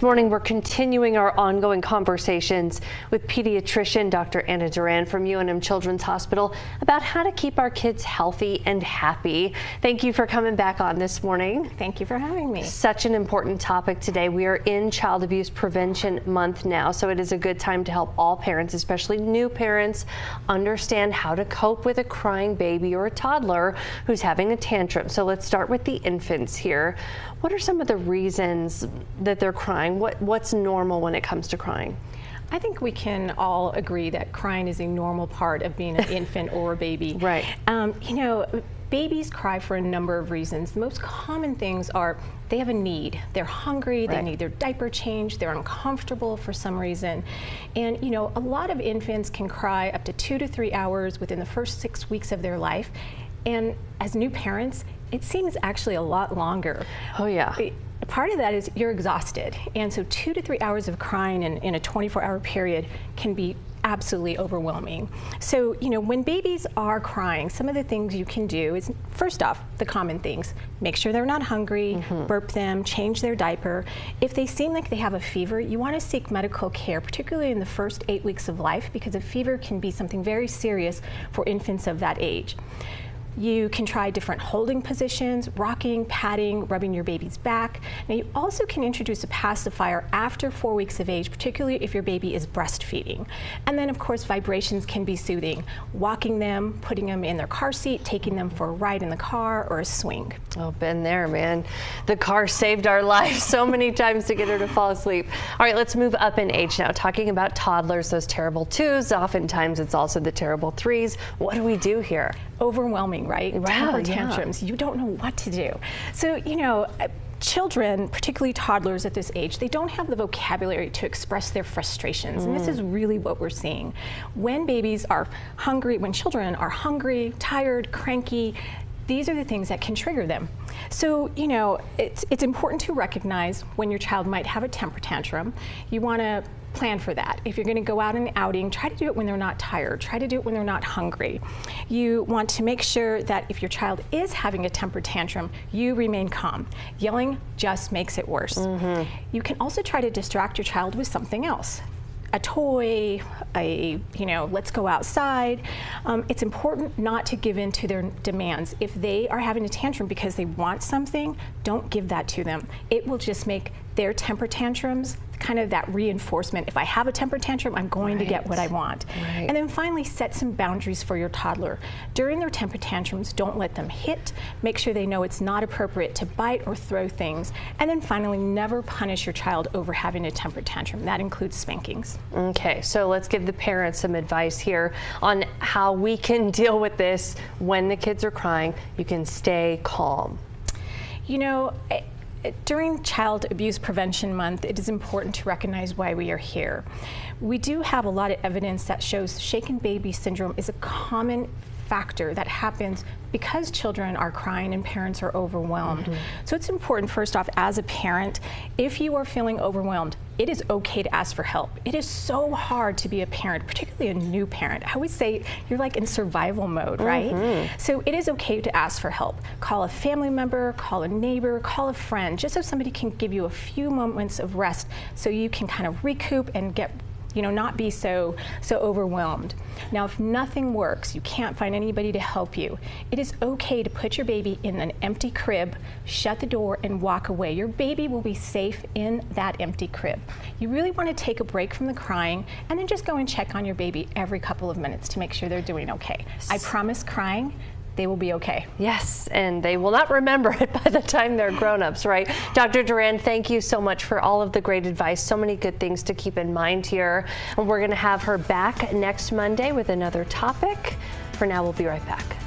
This morning, we're continuing our ongoing conversations with pediatrician Dr. Anna Duran from UNM Children's Hospital about how to keep our kids healthy and happy. Thank you for coming back on this morning. Thank you for having me. Such an important topic today. We are in Child Abuse Prevention Month now, so it is a good time to help all parents, especially new parents, understand how to cope with a crying baby or a toddler who's having a tantrum. So let's start with the infants here. What are some of the reasons that they're crying? What's normal when it comes to crying? I think we can all agree that crying is a normal part of being an infant or a baby. Right. You know, babies cry for a number of reasons. The most common things are they have a need. They're hungry, right. They need their diaper changed, they're uncomfortable for some reason. And you know, a lot of infants can cry up to 2 to 3 hours within the first 6 weeks of their life. And as new parents, it seems actually a lot longer. Oh yeah. Part of that is you're exhausted, and so 2 to 3 hours of crying in a 24-hour period can be absolutely overwhelming. So, you know, when babies are crying, some of the things you can do is, first off, the common things. Make sure they're not hungry, burp them, change their diaper. If they seem like they have a fever, you want to seek medical care, particularly in the first 8 weeks of life, because a fever can be something very serious for infants of that age. You can try different holding positions, rocking, patting, rubbing your baby's back. Now you also can introduce a pacifier after 4 weeks of age, particularly if your baby is breastfeeding. And then of course vibrations can be soothing. Walking them, putting them in their car seat, taking them for a ride in the car or a swing. Oh, been there, man. The car saved our lives so many times to get her to fall asleep. All right, let's move up in age now. Talking about toddlers, those terrible twos, oftentimes it's also the terrible threes. What do we do here? Overwhelming. Right? Wow, temper tantrums. Yeah. You don't know what to do. So, you know, children, particularly toddlers at this age, they don't have the vocabulary to express their frustrations. And this is really what we're seeing. When babies are hungry, when children are hungry, tired, cranky, these are the things that can trigger them. So, you know, it's important to recognize when your child might have a temper tantrum. You want to plan for that. If you're going to go out on an outing, try to do it when they're not tired. Try to do it when they're not hungry. You want to make sure that if your child is having a temper tantrum, you remain calm. Yelling just makes it worse. You can also try to distract your child with something else. A toy, you know, let's go outside. It's important not to give in to their demands. If they are having a tantrum because they want something, don't give that to them. It will just make their temper tantrums kind of that reinforcement. If I have a temper tantrum, I'm going to get what I want. And then finally, set some boundaries for your toddler. During their temper tantrums, don't let them hit. Make sure they know it's not appropriate to bite or throw things. And then finally, never punish your child over having a temper tantrum. That includes spankings. Okay, so let's give the parents some advice here on how we can deal with this when the kids are crying. You can stay calm. You know, during Child Abuse Prevention Month, it is important to recognize why we are here. We do have a lot of evidence that shows shaken baby syndrome is a common factor that happens because children are crying and parents are overwhelmed. So it's important, first off, as a parent, if you are feeling overwhelmed, it is okay to ask for help. It is so hard to be a parent, particularly a new parent. I always say you're like in survival mode, right? So it is okay to ask for help. Call a family member, call a neighbor, call a friend, just so somebody can give you a few moments of rest so you can kind of recoup and get, you know, not be so overwhelmed. Now, if nothing works, you can't find anybody to help you, it is okay to put your baby in an empty crib, shut the door, and walk away. Your baby will be safe in that empty crib. You really want to take a break from the crying and then just go and check on your baby every couple of minutes to make sure they're doing okay. I promise crying, they will be okay. Yes, and they will not remember it by the time they're grown-ups, right? Dr. Duran, thank you so much for all of the great advice. So many good things to keep in mind here. And we're going to have her back next Monday with another topic. For now, we'll be right back.